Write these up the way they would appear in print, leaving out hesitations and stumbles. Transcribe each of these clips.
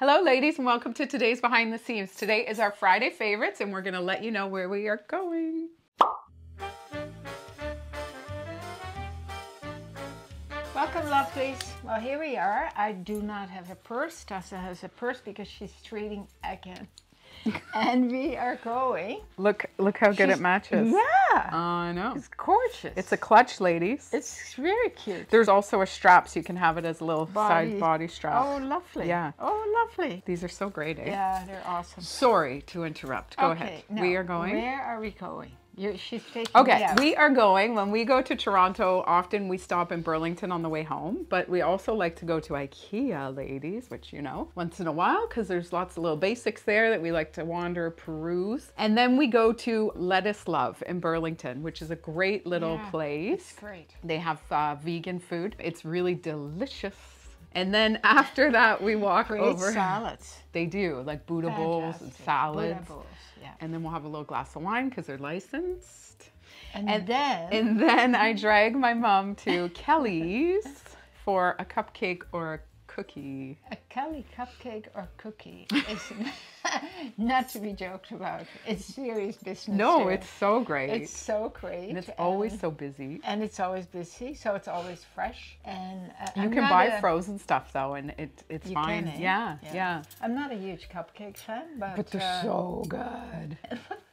Hello ladies and welcome to today's Behind the Scenes. Today is our Friday favorites and we're gonna let you know where we are going. Welcome lovelies. Well, here we are. I do not have a purse. Tessa has a purse because she's trading again. And we are going. Look how good it matches. Yeah. I know. It's gorgeous. It's a clutch, ladies. It's very cute. There's also a strap, so you can have it as a little side body strap. Oh, lovely. Yeah. Oh, lovely. These are so great, eh? Yeah, they're awesome. Sorry to interrupt. Go ahead. No. We are going. Where are we going? She's taking me out. We are going. When we go to Toronto, often we stop in Burlington on the way home, but we also like to go to IKEA, ladies, which you know, once in a while, because there's lots of little basics there that we like to wander, peruse. And then we go to Lettuce Love in Burlington, which is a great little place. It's great. They have vegan food. It's really delicious. And then after that, we walk over. Salads. They do, like Buddha bowls and salads. Buddha bowls, yeah. And then we'll have a little glass of wine because they're licensed. And then I drag my mom to Kelly's for a cupcake or a cookie. A Kelly cupcake or cookie is not to be joked about. It's serious business. No, here. It's so great. It's so great. And it's always so busy. And it's always busy, so it's always fresh. And you can buy frozen stuff though, and it's fine. Can, eh? Yeah. I'm not a huge cupcake fan, but they're so good.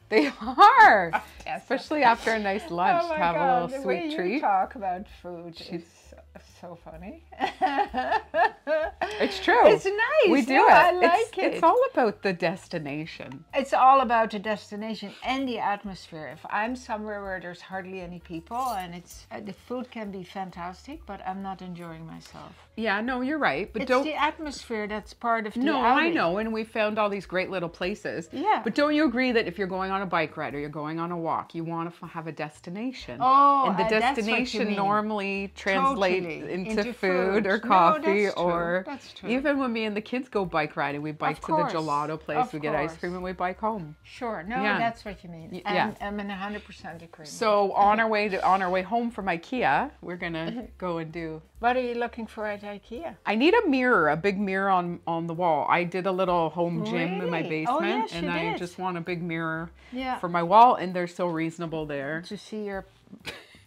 They are, especially after a nice lunch. Oh my God, a little sweet treat. You talk about food. It's so funny. It's true. It's nice. We do it. I like it. It's all about the destination. It's all about the destination and the atmosphere. If I'm somewhere where there's hardly any people and it's the food can be fantastic, but I'm not enjoying myself. Yeah, no, you're right. But it's the atmosphere that's part of the outing. I know, and we found all these great little places. Yeah. But don't you agree that if you're going on a bike ride or you're going on a walk, you want to have a destination? Oh, and the destination normally translates into food or coffee. No, that's true. Even when me and the kids go bike riding, we bike to the gelato place, we get ice cream and we bike home. Sure. No, that's what you mean. I'm in 100% agreement. So on our way home from IKEA, we're gonna go and do. What are you looking for at IKEA? I need a mirror, a big mirror on the wall. I did a little home gym in my basement, and I just want a big mirror for my wall, and they're so reasonable there. To see your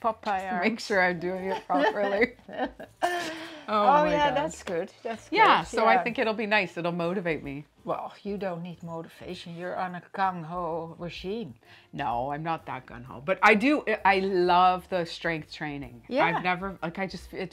Popeye. Make sure I'm doing it properly. oh my God. That's good. That's good. Yeah, so I think it'll be nice. It'll motivate me. Well, you don't need motivation. You're on a gung-ho regime. No, I'm not that gung-ho. But I do, I love the strength training. Yeah. I've never, like it just feels,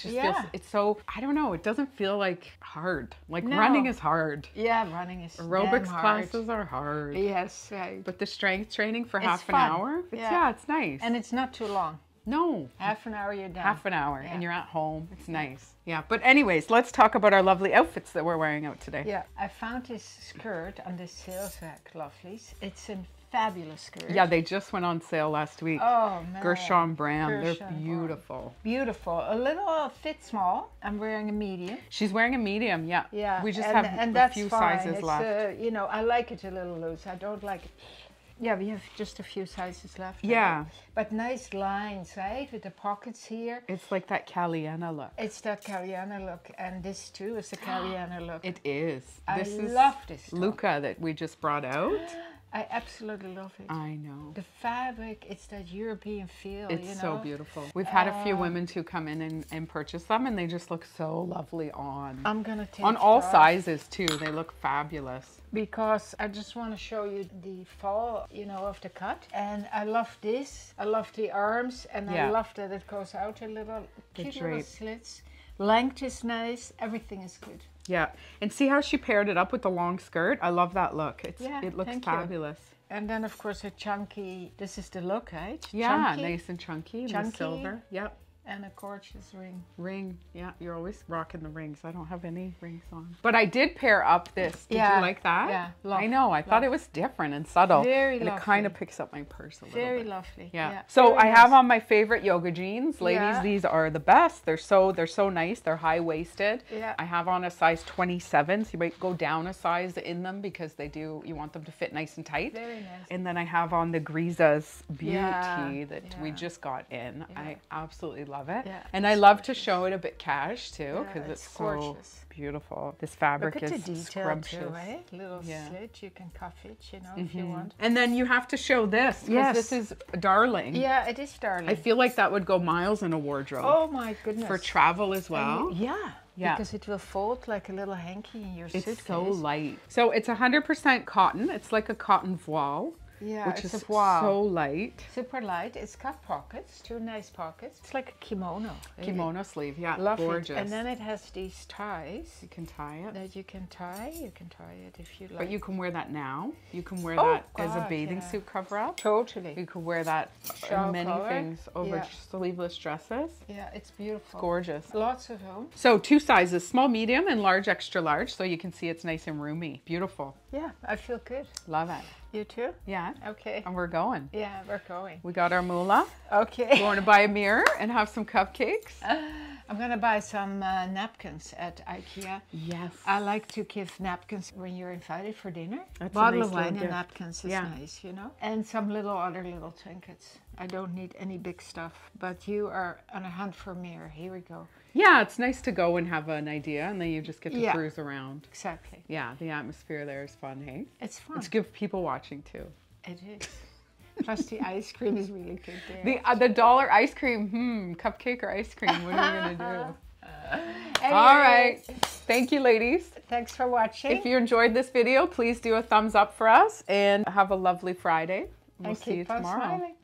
it's so, I don't know, it doesn't feel like hard. Like running is hard. Yeah, running is aerobics classes are hard. Yes. Right. But the strength training for half an hour, it's nice. And it's not too long. No. Half an hour, you're done. Half an hour, and you're at home. It's nice. Yeah, but anyways, let's talk about our lovely outfits that we're wearing out today. Yeah, I found this skirt on the sales rack, lovelies. It's a fabulous skirt. Yeah, they just went on sale last week. Oh, man. Gershon brand. They're beautiful. Beautiful. A little fit small. I'm wearing a medium. She's wearing a medium, yeah. Yeah. We just have a few sizes left. You know, I like it a little loose. I don't like it. Yeah, we have just a few sizes left. Yeah. Right? But nice lines, right? With the pockets here. It's like that Kaliyana look. It's that Kaliyana look. And this too is the Kaliyana look. It is. I love this Luca that we just brought out. I absolutely love it. I know. The fabric, it's that European feel, It's so beautiful. We've had a few women who come in and purchase them, and they just look so lovely on. I'm going to take on all sizes, too. They look fabulous. Because I just want to show you the fall, of the cut. And I love this. I love the arms, and I love that it goes out a little. Cute little slits. Length is nice. Everything is good. Yeah, and see how she paired it up with the long skirt? I love that look. It looks fabulous. And then, of course, a chunky, this is the look, right? Yeah, chunky. Nice and chunky. Chunky. And silver. Yep. And a gorgeous ring. Ring, yeah, you're always rocking the rings. I don't have any rings on. But I did pair up this. Did you like that? Yeah, lovely. I know, I thought it was different and subtle. Very lovely. And it kind of picks up my purse a little bit. Very lovely. Yeah. So I have on my favorite yoga jeans. Ladies, these are the best. They're so nice. They're high-waisted. Yeah. I have on a size 27, so you might go down a size in them because you want them to fit nice and tight. Very nice. And then I have on the Grisa's Beauty that we just got in. I absolutely love love it. Yeah, and I love to show it a bit cash too, because yeah, it's gorgeous. So beautiful. This fabric is scrumptious. Too, eh? Little slit, you can cuff it, you know, if you want. And then you have to show this, because this is darling. Yeah, it is darling. I feel like that would go miles in a wardrobe. Oh my goodness. For travel as well. And, because it will fold like a little hanky in your suitcase. It's so light. So it's 100% cotton. It's like a cotton voile. Yeah, which is so light. Super light. It's got pockets, two nice pockets. It's like a kimono. Kimono sleeve, lovely. Gorgeous. And then it has these ties. You can tie it. That you can tie. You can tie it if you like. But you can wear that now. You can wear that as a bathing suit cover up. Totally. You can wear that in many things over sleeveless dresses. Yeah, it's beautiful. It's gorgeous. Lots of them. So two sizes, small, medium, and large, extra large. So you can see it's nice and roomy. Beautiful. Yeah, I feel good. Love it. You too? Yeah. Okay. And we're going. Yeah, we're going. We got our moolah. Okay. We're going to buy a mirror and have some cupcakes. I'm going to buy some napkins at IKEA. Yes. I like to give napkins when you're invited for dinner. That's bottle of wine and napkins is nice, you know. And some little other little trinkets. I don't need any big stuff, but you are on a hunt for a mirror. Here we go. Yeah, it's nice to go and have an idea, and then you just get to cruise around. Exactly. Yeah, the atmosphere there is fun, hey? It's fun. It's good for people watching, too. It is. Plus, the ice cream is really good there. The $1 ice cream, cupcake or ice cream, what are we going to do? Anyway. All right. Thank you, ladies. Thanks for watching. If you enjoyed this video, please do a thumbs up for us, and have a lovely Friday. We'll see you tomorrow. Smiling.